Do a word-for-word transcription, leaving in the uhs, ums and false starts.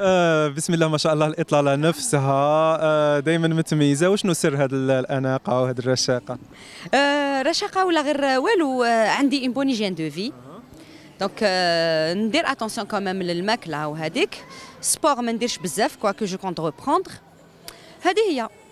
آه بسم الله ما شاء الله الإطلالة نفسها آه دائما متميزة. وشنو سر هذه الأناقة وهذه الرشاقة؟ آه رشاقة ولا غير والو. آه عندي إمبوني جين دو في دونك آه ندير اتونسيون كومام للماكلة وهذيك. سبور ما نديرش بزاف كواكو جو كونت ريبخوندغ. هذه هي.